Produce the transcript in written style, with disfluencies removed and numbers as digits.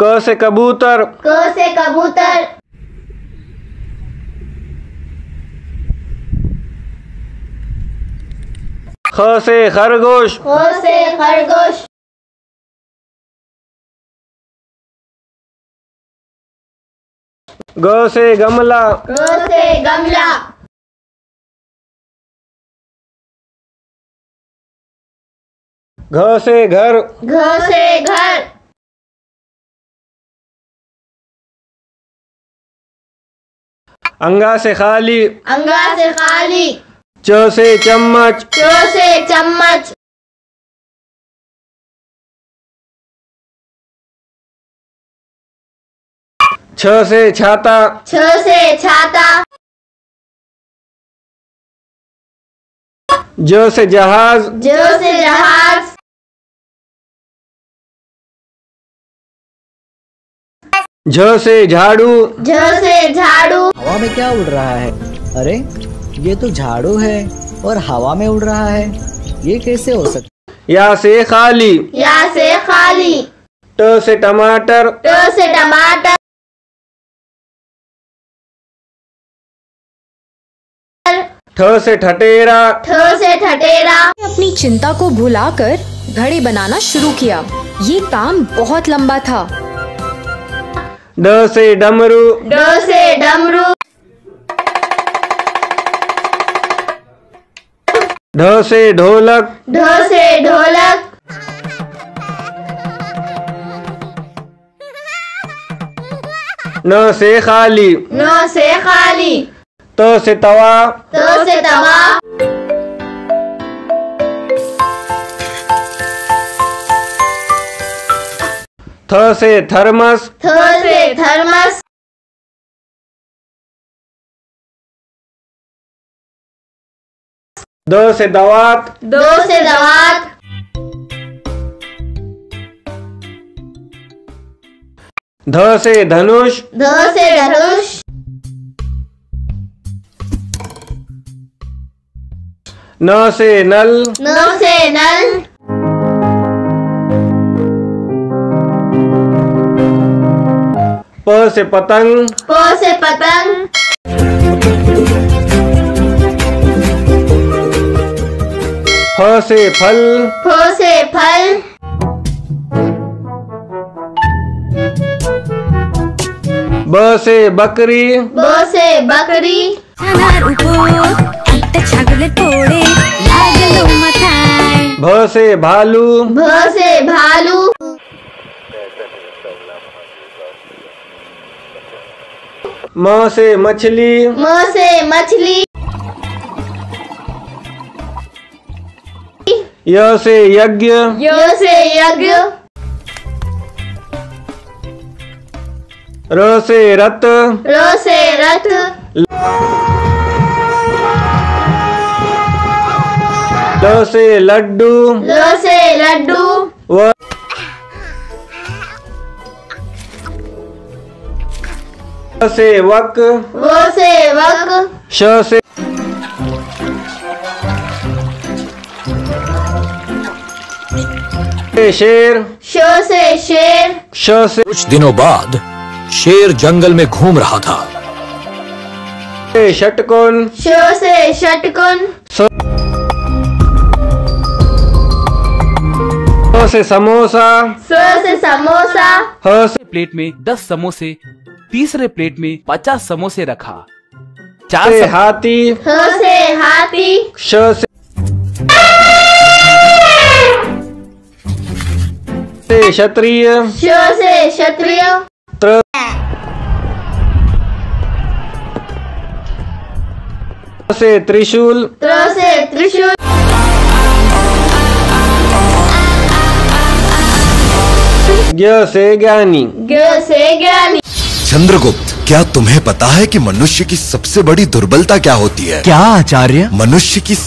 क से कबूतर ख से खरगोश ग से गमला घ से घर अंगा से खाली च से चम्मच छ से छाता ज से जहाज झ से झाड़ू हवा में क्या उड़ रहा है? अरे ये तो झाड़ू है और हवा में उड़ रहा है, ये कैसे हो सकता? या से खाली ट से टमाटर ठ से ठटेरा अपनी चिंता को भुलाकर घड़े बनाना शुरू किया। ये काम बहुत लंबा था। ड से डमरू ढ से ढोलक न से खाली त से तवा थ से थर्मस द से दवात ध से धनुष न से नल प से पतंग फ से फल ब से बकरी भ से भालू म से मछली य से यज्ञ र से रथ ल से लड्डू व से वक श से शेर कुछ दिनों बाद शेर जंगल में घूम रहा था। श से षटकोण स से समोसा ह से प्लेट में 10 समोसे, तीसरे प्लेट में 50 समोसे रखा। ह से हाथी श से क्षत्रिय त्र से त्रिशूल ज्ञ से ज्ञानी चंद्रगुप्त, क्या तुम्हें पता है कि मनुष्य की सबसे बड़ी दुर्बलता क्या होती है? क्या आचार्य? मनुष्य की